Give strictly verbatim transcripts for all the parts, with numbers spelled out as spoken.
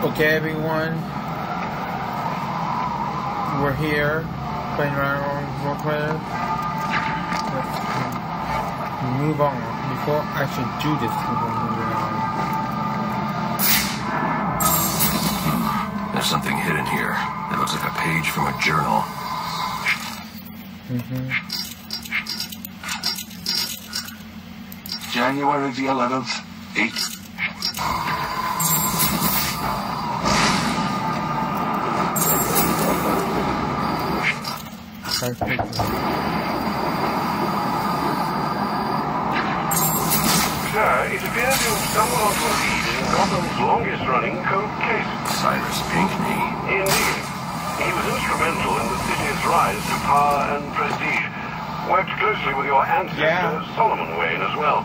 Okay, everyone, we're here playing around on role player. Let's move on before I should do this. Move on. There's something hidden here. It looks like a page from a journal. Mm-hmm. January the eleventh, eight. Perfect. Sir, it appears you've stumbled onto a lead in Gotham's longest-running cold case. Cyrus Pinkney. Indeed. He was instrumental in the city's rise to power and prestige. Worked closely with your ancestor, yeah. Solomon Wayne, as well.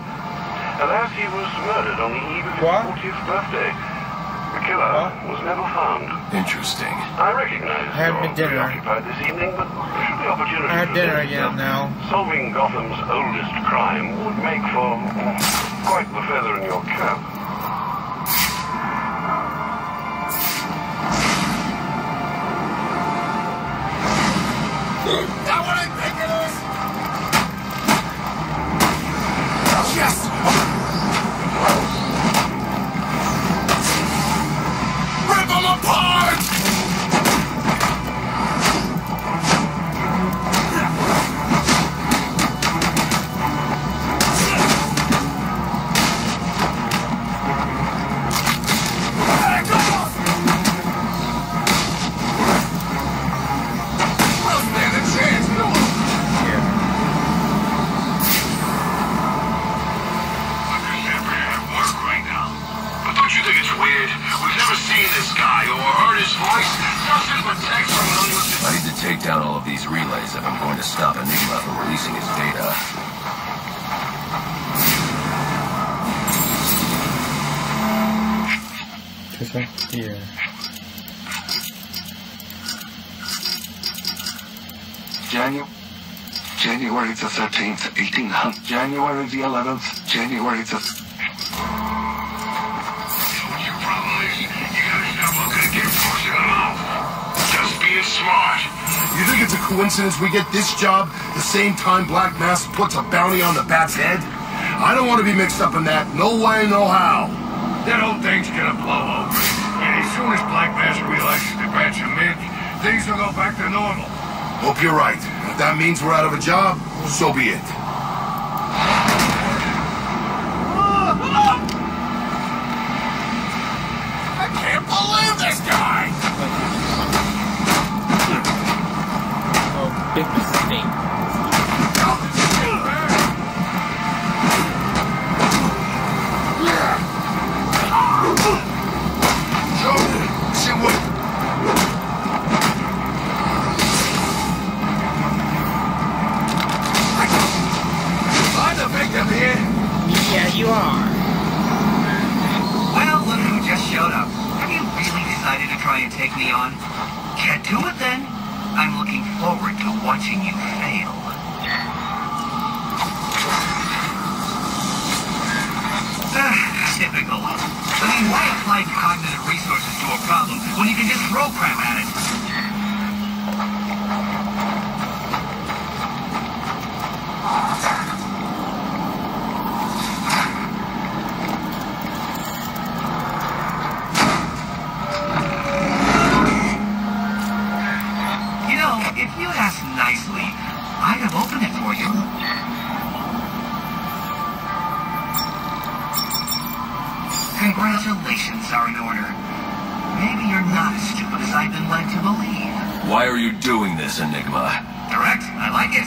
Alas, he was murdered on the eve of his what? fortieth birthday. The killer what? was never found. Interesting. I recognize you're preoccupied this evening, but... The opportunity I had dinner again now. Solving Gotham's oldest crime would make for quite the feather in your cap. That what I think it is? Yes! Rip them apart! January the thirteenth, eighteen hundred. January the eleventh, January the... Your problem is, you guys are not gonna get forcing them out. Just being smart. You think it's a coincidence we get this job the same time Black Mask puts a bounty on the bat's head? I don't want to be mixed up in that. No way, no how. That old thing's gonna blow over. And as soon as Black Mask realizes the bat's a mid, things will go back to normal. Hope you're right. If that means we're out of a job, so be it. I can't believe this guy! Oh, big mistake. Yeah. See what? Here? Yeah, you are. Well, look who just showed up. Have you really decided to try and take me on? Can't do it then. I'm looking forward to watching you fail. Typical. I mean, why apply cognitive resources to a problem when you can just throw crap at it? Congratulations are in order. Maybe you're not as stupid as I've been led to believe. Why are you doing this, Enigma? Direct. I like it.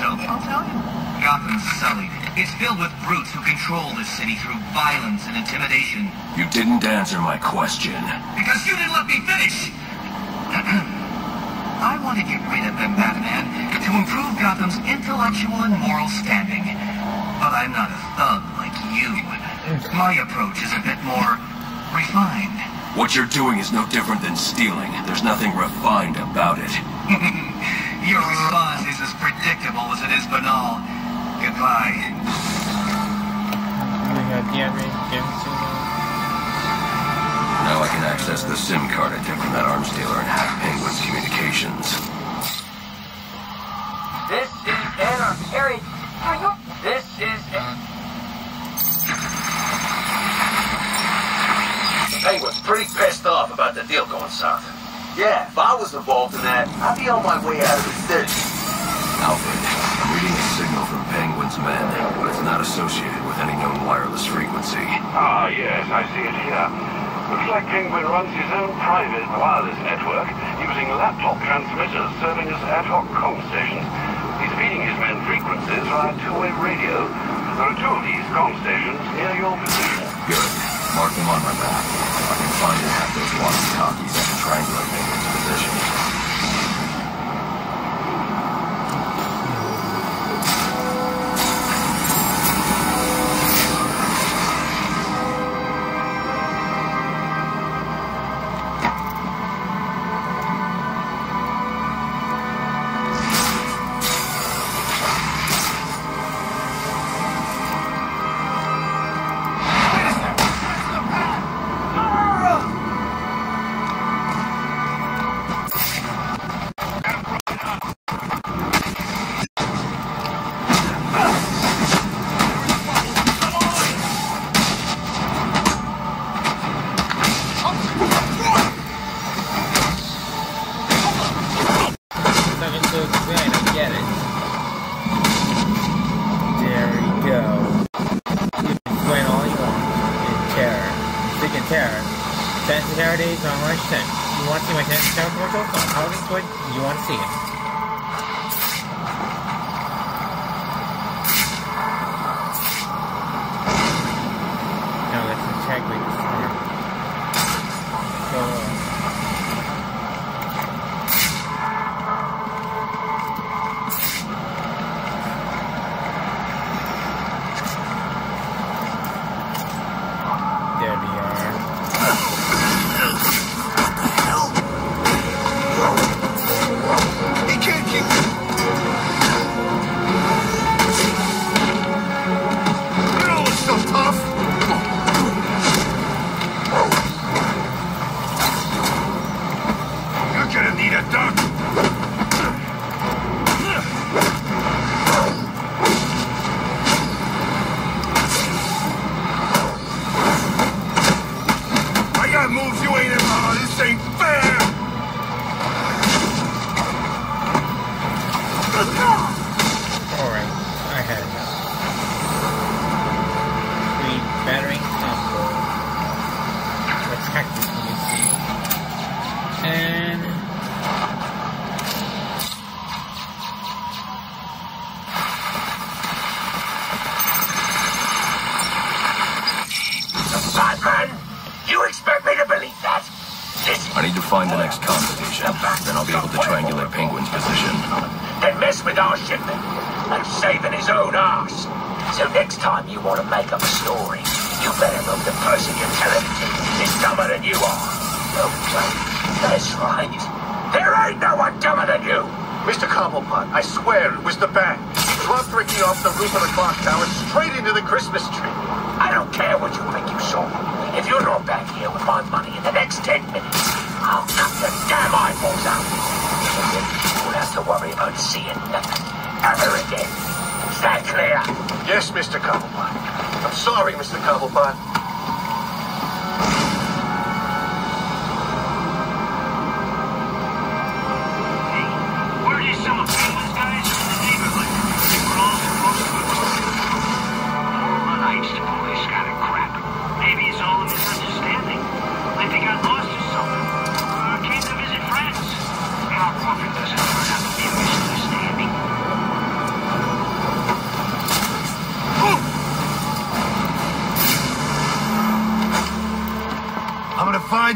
So I'll tell you. Gotham's sullied. It's filled with brutes who control this city through violence and intimidation. You didn't answer my question. Because you didn't let me finish. I want to get rid of them, Batman, to improve Gotham's intellectual and moral standing. But I'm not a thug like you. My approach is a bit more refined. What you're doing is no different than stealing. There's nothing refined about it. Your response is as predictable as it is banal. Goodbye. Oh my God, yeah, Now I can access the SIM card I took from that arms dealer and hack Penguin's communications. This is Anna. Harry, are you? This is Penguin's pretty pissed off about the deal going south. Yeah, if I was involved in that, I'd be on my way out of the city. Alfred, I'm reading a signal from Penguin's men, but it's not associated with any known wireless frequency. Ah, yes, I see it here. Looks like Penguin runs his own private wireless network using laptop transmitters serving as ad hoc comm stations. He's feeding his men frequencies via two-way radio. There are two of these comm stations near your position. Good. Mark them on my map. If I can find and have those walkie-talkies, I can triangulate Penguin's position.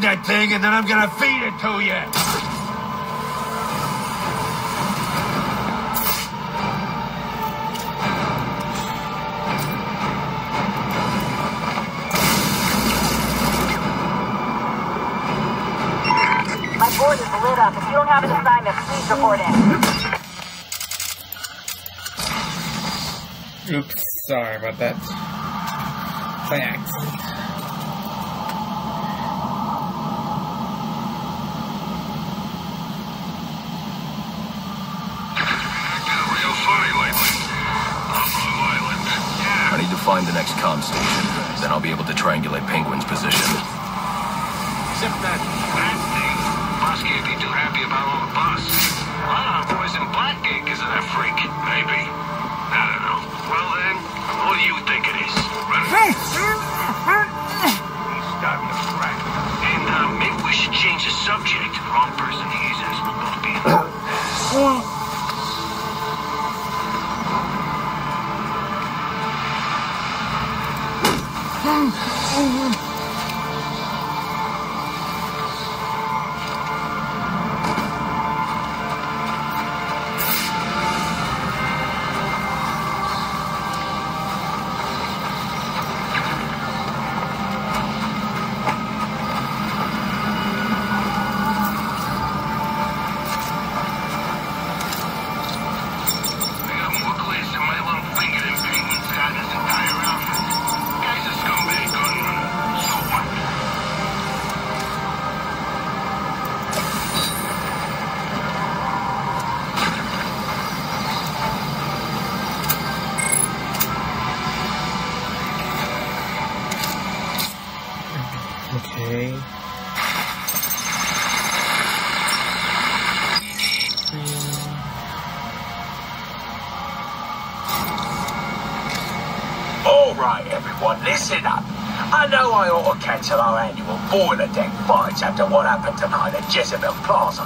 That thing, and then I'm gonna feed it to you. My board is lit up. If you don't have an assignment, please report in. Oops, sorry about that. Thanks. find the next comm station. Then I'll be able to triangulate Penguin's position. Except that bad thing. Boss can't be too happy about all the boss. One of our boys in Blackgate isn't a freak. Maybe. I don't know. Well then, what do you think it is? He's starting to crack. And uh, maybe we should change the subject. Wrong person he's supposed to be. Well... Boiler Deck fights after what happened tonight at Jezebel Plaza.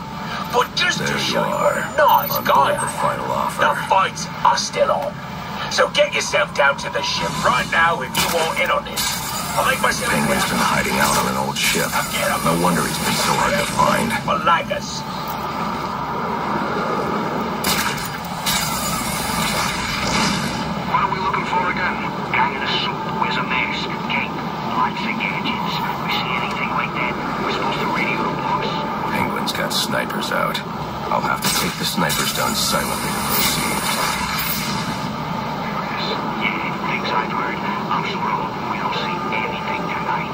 But just there to show you, you what a nice I'm guy the, final offer. The fights are still on. So get yourself down to the ship right now if you want in on this. I'll make my Penguin's been hiding out on an old ship. No wonder he's been so hard to find. Well, like us. What are we looking for again? Guy in a suit wears a mask, cape, lights and gadgets. We see anything like that, we're supposed to radio the boss. Penguin's got snipers out. I'll have to take the snipers down silently to proceed. Yeah, things I've heard. I'm sure we don't see anything tonight.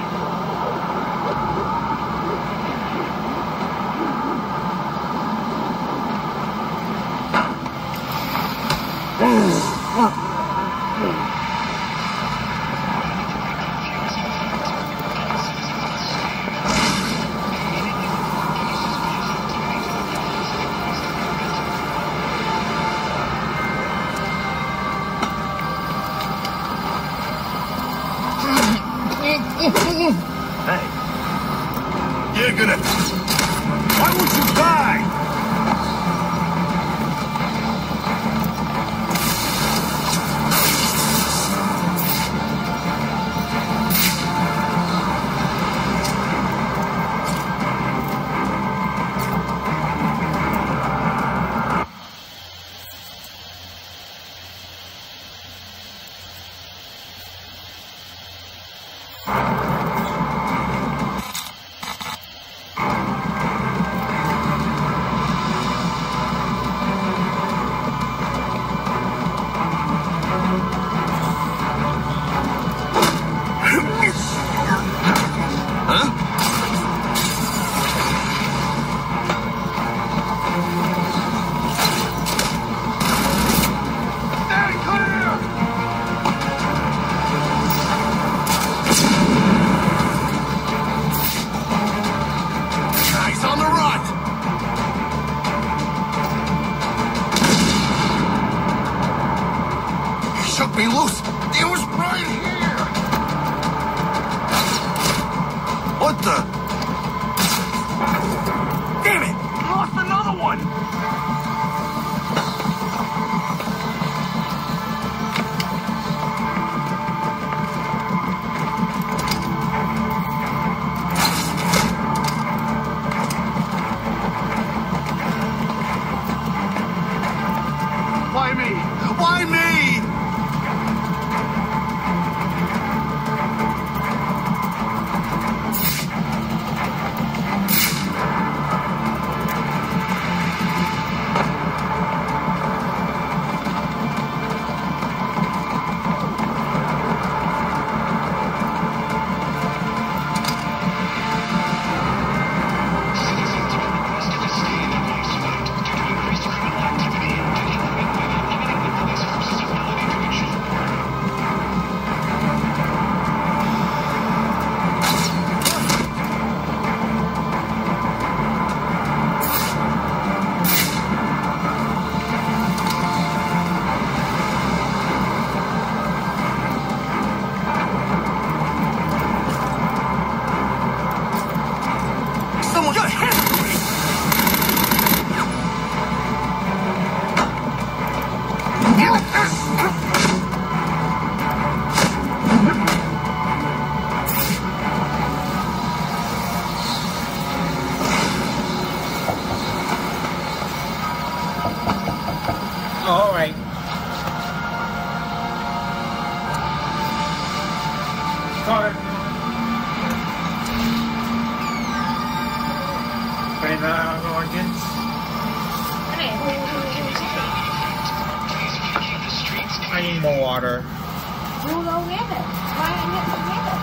need more water. You don't know where it. Why didn't you get rid of it?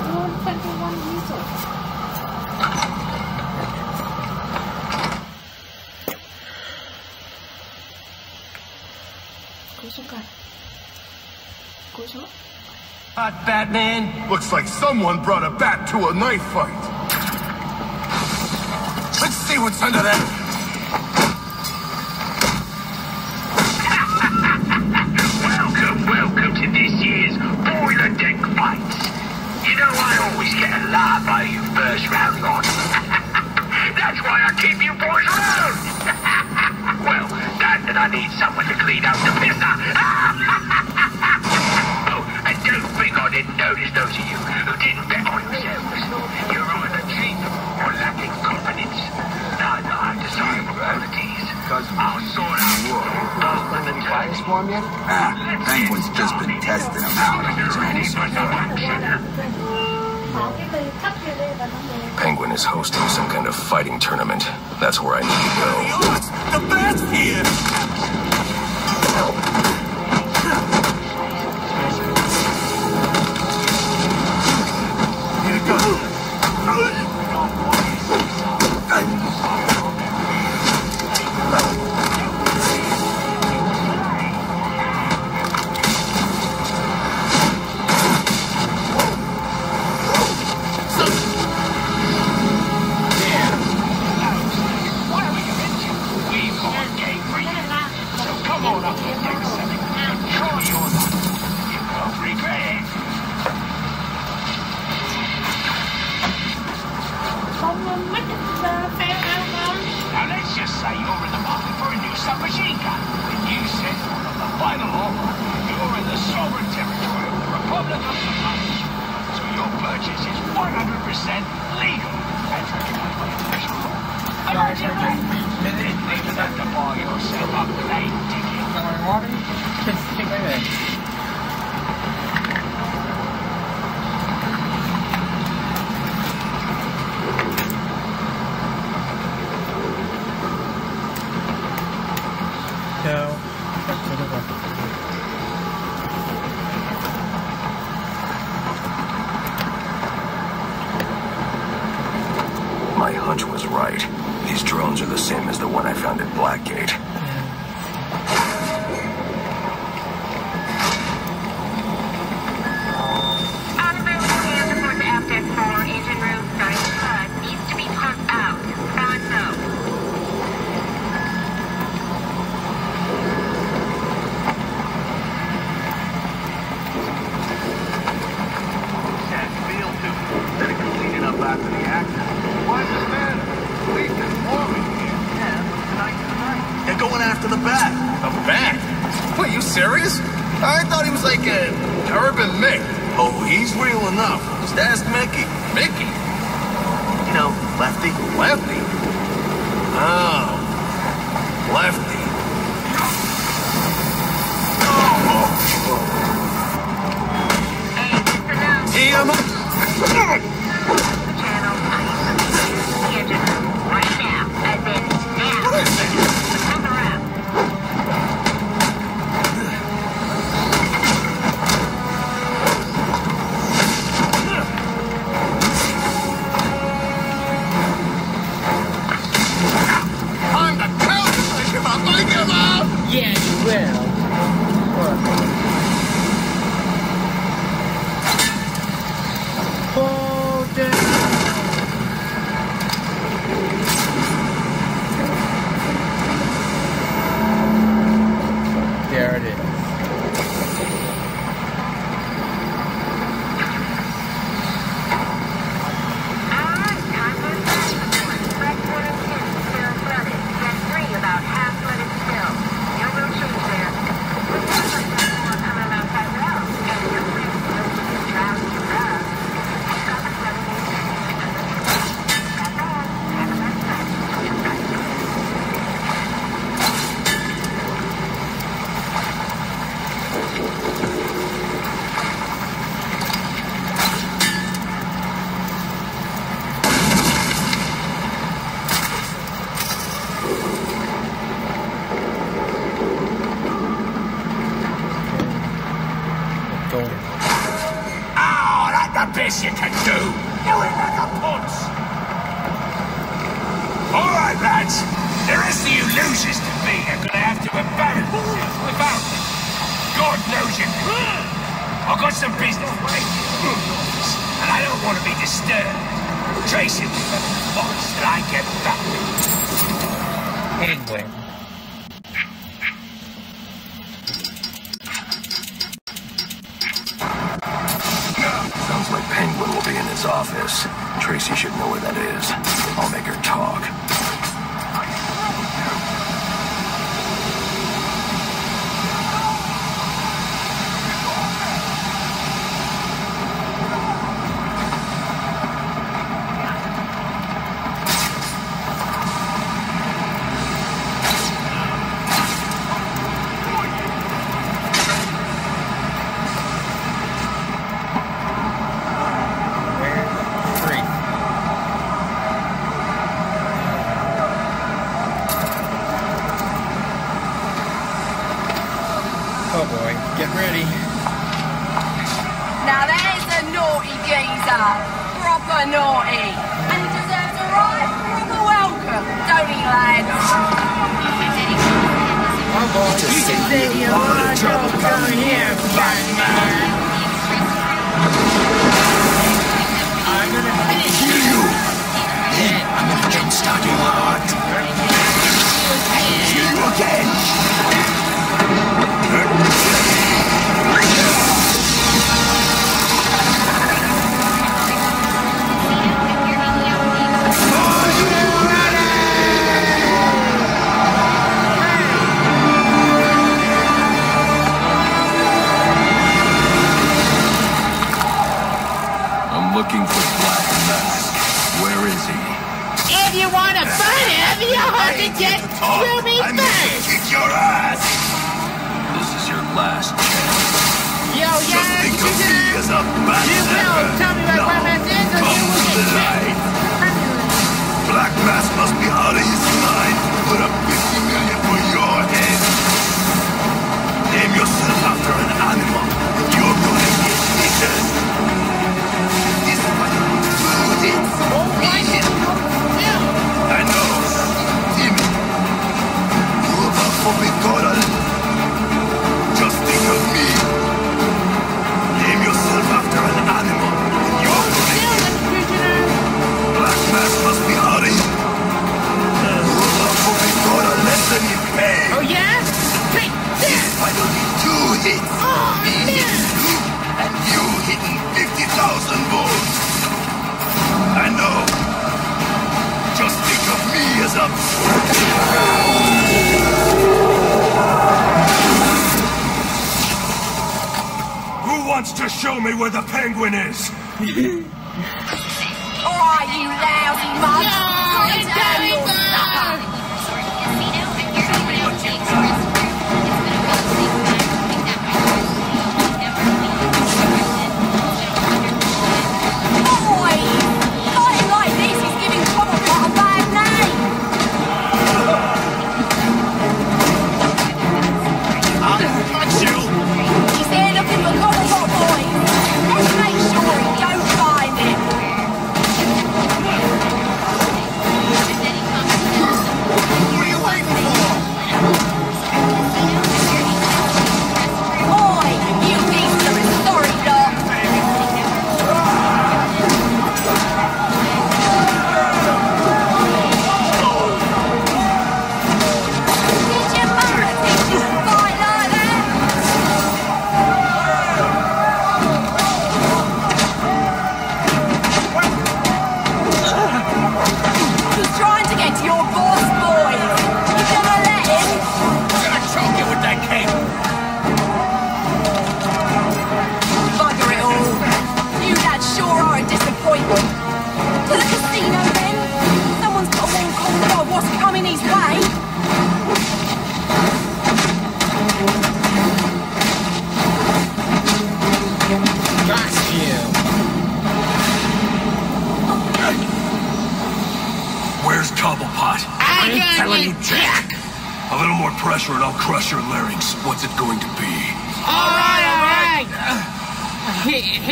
You don't think you want to use it. Goes up, guy. Goes up. Hot Batman. Looks like someone brought a bat to a knife fight. Let's see what's under that. I need someone to clean up the piss. Oh, and don't think I didn't notice those of you who didn't bet on yourselves. You're either cheap or lacking confidence. Neither are desirable qualities. I'll sort out what does the virus form yet? Ah, Penguin's just been testing them out. Penguin is hosting some kind of fighting tournament. That's where I need to go. The bat's here! this you can do. Do it like a punch. All right, lads. The rest of you losers to me are going to have to embarrass yourselves without me. God knows you. I've got some business to take to the office, and I don't want to be disturbed. Trace him with the box that I get back to. Penguin. Sounds like Penguin will be in his office. Tracy should know where that is. I'll make her talk.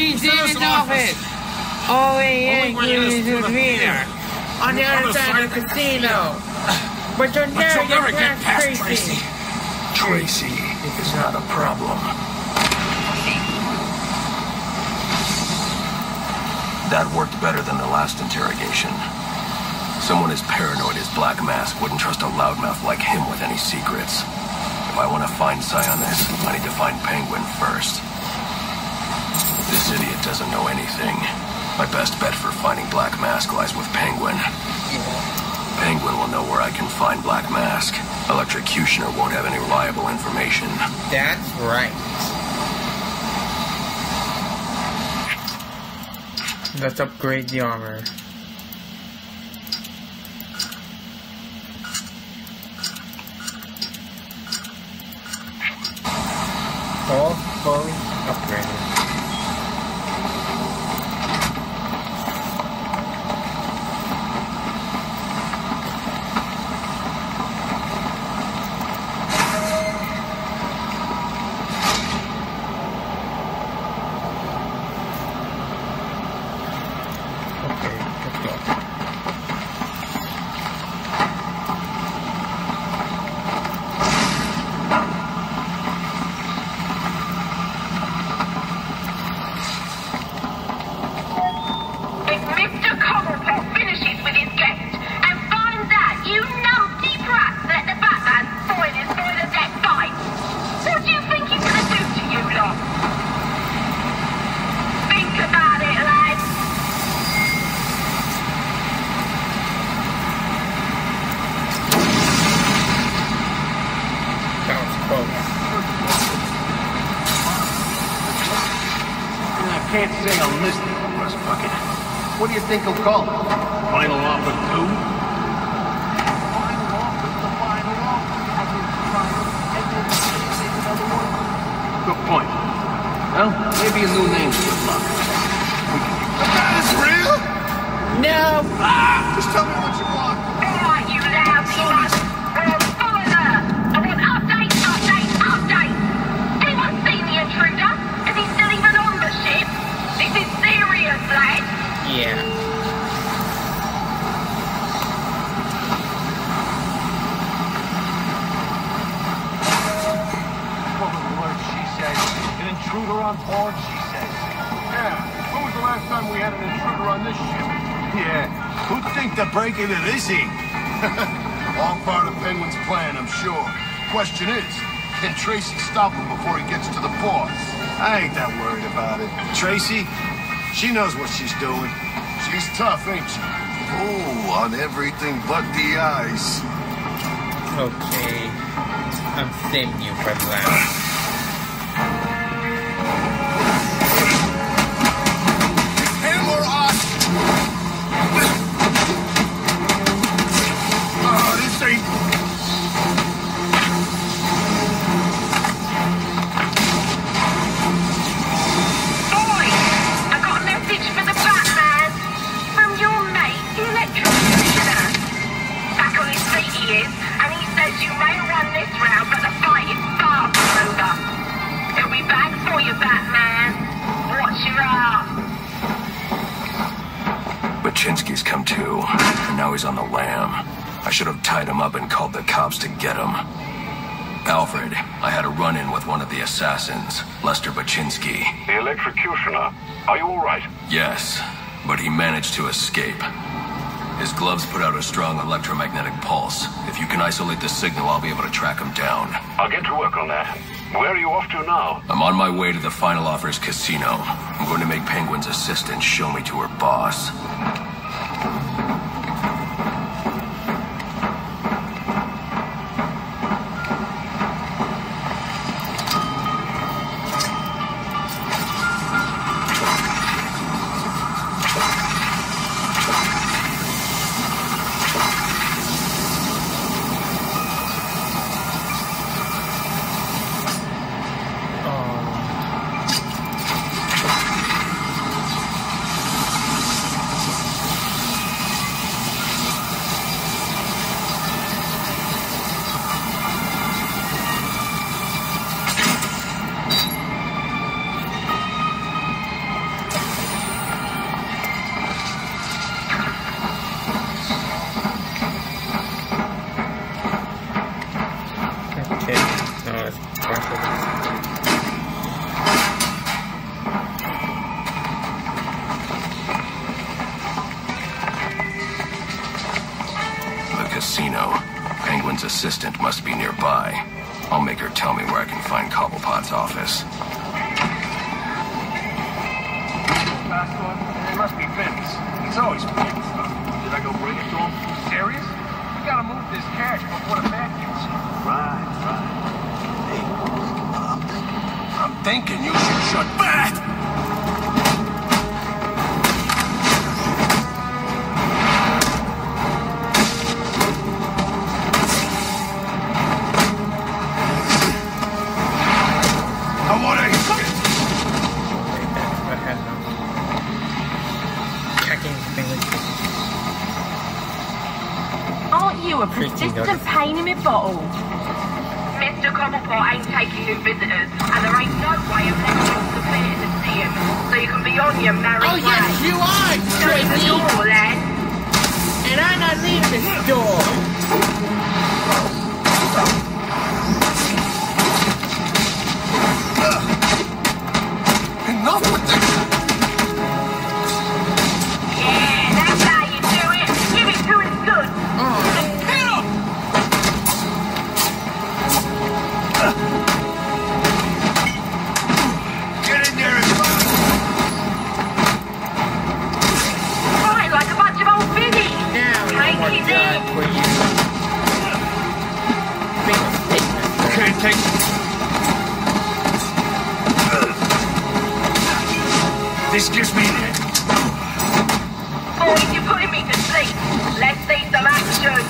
He's in his office. Oh, yeah, yeah, you need to be there. On the other side of the casino. But you'll never get past Tracy. Tracy is not a problem. That worked better than the last interrogation. Someone as paranoid as Black Mask wouldn't trust a loudmouth like him with any secrets. If I want to find Sionis, I need to find Penguin first. This idiot doesn't know anything. My best bet for finding Black Mask lies with Penguin. Penguin will know where I can find Black Mask. Electrocutioner won't have any reliable information. That's right. Let's upgrade the armor. All fully upgraded. Think he'll call it? Final Offer two? Final Offer, the Final Offer. I did try and then take another one. Good point. Well, maybe a new name's good luck. That is real? No. Ah, just tell me what you want. All right, you loud son. We're full of her. I want update, update, update. Anyone seen the intruder? Is he still even on the ship? This is serious, lad. Yeah. Intruder on board, she says. Yeah, when was the last time we had an intruder on this ship? Yeah, who'd think to break into this thing? All part of Penguin's plan, I'm sure. Question is, can Tracy stop him before he gets to the port? I ain't that worried about it. Tracy, she knows what she's doing. She's tough, ain't she? Oh, on everything but the eyes. Okay, I'm saving you for last. Baczynski's come to, and now he's on the lam. I should have tied him up and called the cops to get him. Alfred, I had a run-in with one of the assassins, Lester Baczynski. The electrocutioner. Are you all right? Yes, but he managed to escape. His gloves put out a strong electromagnetic pulse. If you can isolate the signal, I'll be able to track him down. I'll get to work on that. Where are you off to now? I'm on my way to the Final Offer's casino. I'm going to make Penguin's assistant show me to her boss. assistant must be nearby. I'll make her tell me where I can find Cobblepot's office. Last one. It must be Vince. He's always playing stuff. Did I go bring it to him? Serious? We gotta move this cash before the man gets here. Right, right. Hey, I'm thinking. I'm thinking you should shut back! Persistent pain in my bottle. Mister Cobblepot ain't taking new visitors, and there ain't no way of letting you submit to see him, so you can be on your merry way. Oh, yes, you are, straight the door, lad. And I'm not leaving this door. Uh, enough with this. Yeah, that's how you do it. Give it to him good. Uh. This gives me an edge. Boys, you're putting me to sleep. Let's see some action.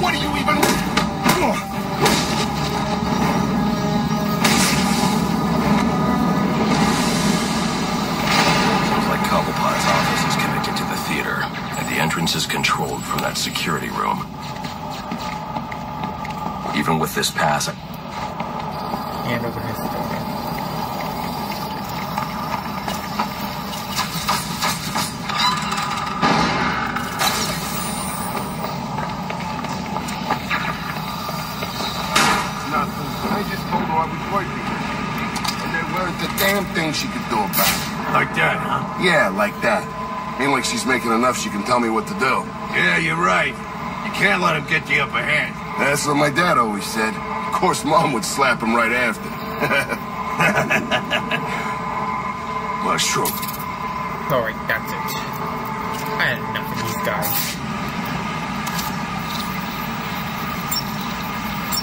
What are you even... Sounds like Cobblepot's office is connected to the theater, and the entrance is controlled from that security room. Even with this pass, I... and open his door. Nothing. I just told her I was working, and there weren't the damn thing she could do about it. Like that, huh? Yeah, like that. Meanwhile, she's making enough, she can tell me what to do. Yeah, you're right. You can't let him get the upper hand. That's what my dad always said. Of course, Mom would slap him right after. Mushroom. All right, that's it. I had enough of these guys.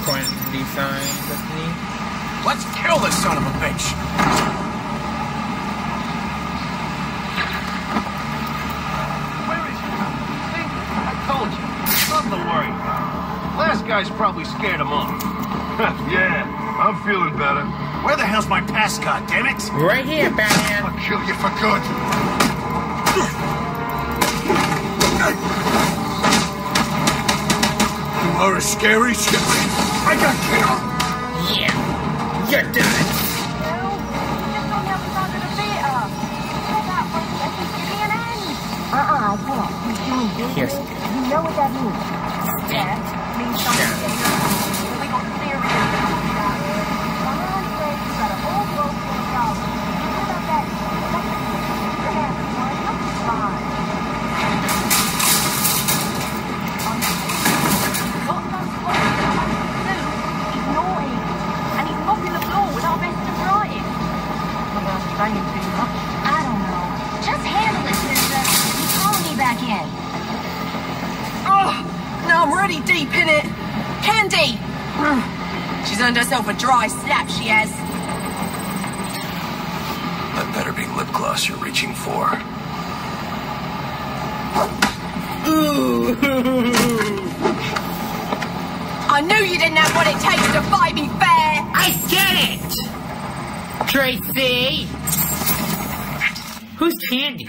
Quantity signs, that's me. Let's kill this son of a bitch. Where is he? See? I told you. Nothing to worry about. Last guy's probably scared him off. Yeah, I'm feeling better. Where the hell's my passcard, damn it? Right here, Batman. I'll kill you for good. You are a scary shit. I got killed. Yeah, you're done. No, just on the other side of the theater. Go that way, I think you'll be an end. Uh-uh, what? Yes. You know what that means. Stand. Sure. We got serious. And he's mopping the floor with our best of writing. I don't know. Just handle it, sister. He's calling me back in. Oh! No, I'm already deep in it. Candy! She's earned herself a dry slap, she has. That better be lip gloss you're reaching for. Ooh. I knew you didn't have what it takes to fight me fair. I get it! Tracy! Who's Candy?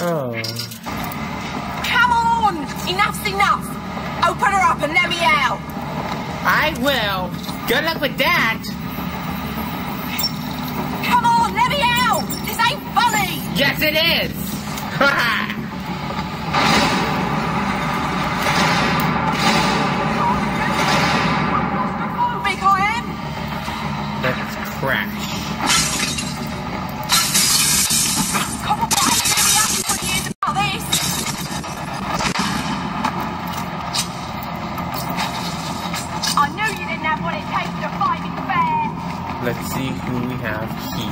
Oh... Enough's enough! Open her up and let me out! I will. Good luck with that! Come on, let me out! This ain't funny! Yes, it is! Ha ha! Let's crash. who we have here.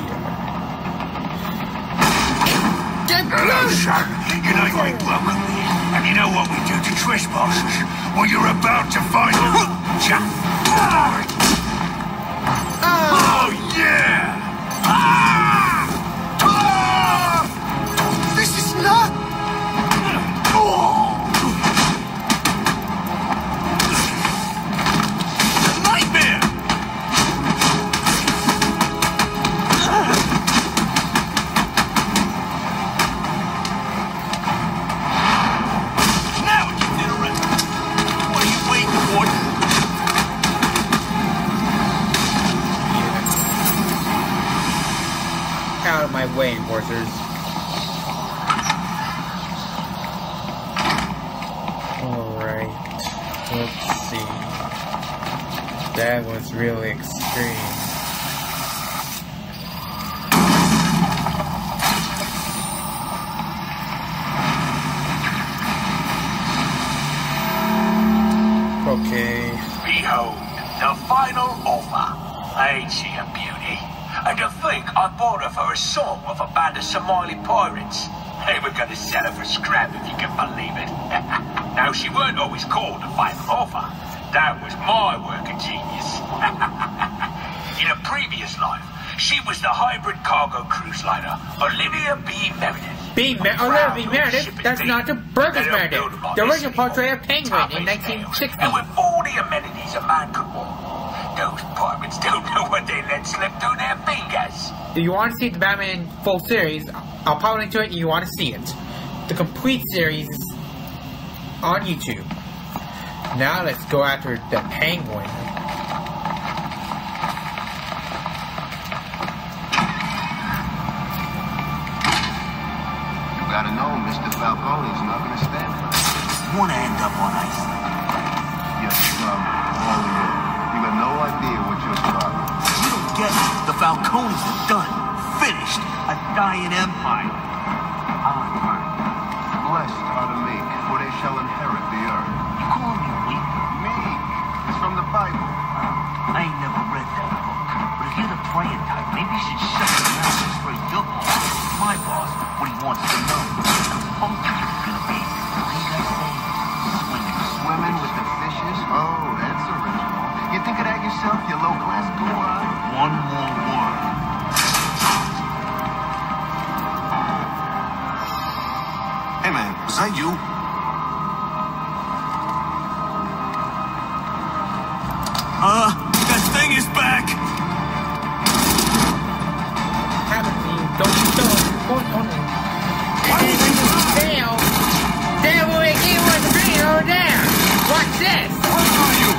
Hello, son. You're not going well with me. And you know what we do to trespassers? Well, you're about to find out. Oh, yeah! Ah! Ah! This is not... Oh! Nightmare! Ah. Now you did it right. What are you waiting for? Yeah. Out of my way, enforcers. That was really extreme. Okay. Behold, the final offer. Ain't she a beauty? And to think I bought her for a song of a band of Somali pirates. They were gonna sell her for scrap if you can believe it. Now she weren't always called the final offer. That was my work of genius. In a previous life, she was the hybrid cargo cruise liner, Olivia B. Meredith. B. Me Olivia B. Meredith? That's B. not the Burgess Meredith. The original portrait of Penguin in nineteen sixty. And with all the amenities a man could want, those pirates don't know what they let slip through their fingers. If you want to see the Batman full series, I'll pop into it and you want to see it. The complete series is on YouTube. Now let's go after the Penguin. You gotta know Mister Falcone's not gonna stand for it. Wanna end up on ice? Yes, um, all of you. You got no idea what you're starting. You don't get it. The Falcone's are done. Finished. A dying empire. Our turn. Blessed are the meek, for they shall inherit the earth. You call me weak? Meek. It's from the Bible. Uh, I ain't never read that book. But if you're the praying type, maybe you should shut your mouth and spray your boss. My boss, what he wants to know. How do you feel to be? What do you guys say? Swimming. Swimming with the fishes? Oh, that's original. You think of that yourself, you low-class ghoul-eye? One more word. Hey man, was that you? Uh, that thing is back! Don't you kill him. Why did you fail? Damn, we can't watch the green over there! Watch this! What are you?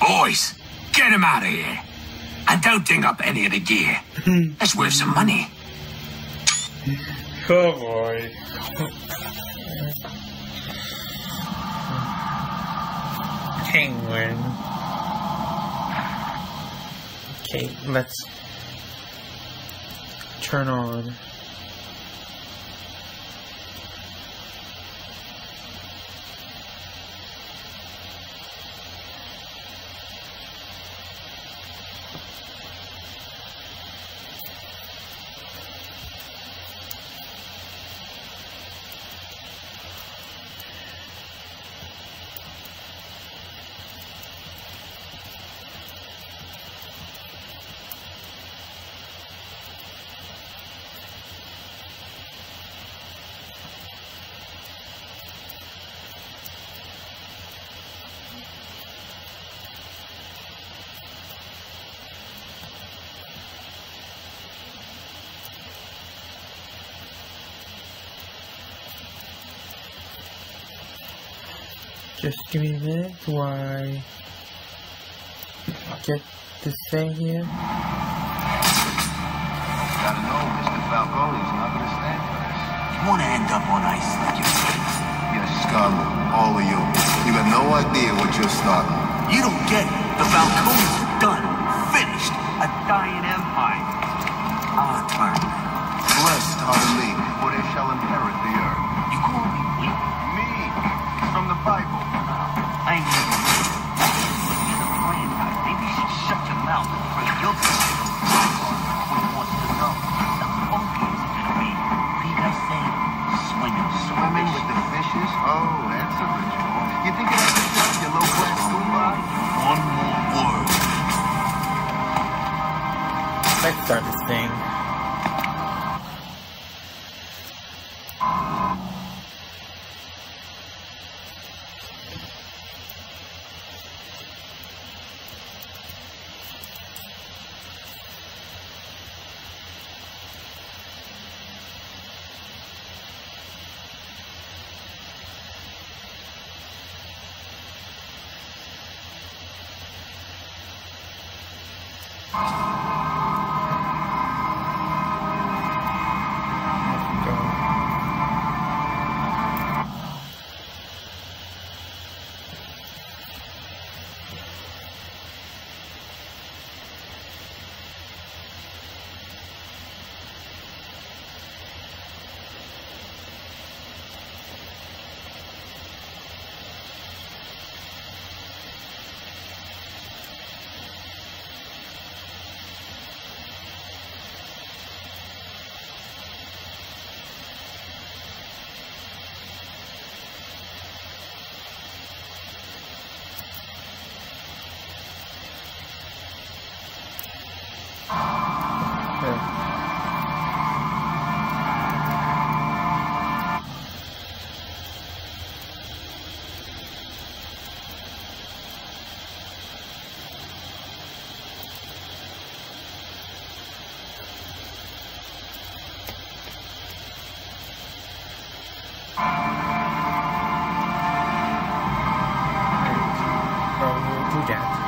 Boys, get him out of here. And don't ding up any of the gear. That's worth some money. Oh boy. Penguin. Okay, let's turn on. Just give me a minute while I get this thing here. Gotta know Mister Falcone's not gonna stand for this. want to end up on ice like your friends. You're scum, all of you. You have no idea what you're starting. You don't get it. The Falcones are done. Finished. A dying empire. Our turn. Blessed are we, for they shall inherit the earth. You call me weak? Me. It's from the Bible. I ain't never knew. She's a friend. Maybe she shut your mouth and pray your prayer. Oh, that's a ritual. You think it has to stop your low-class scuba? One more word. Let's start this thing. That.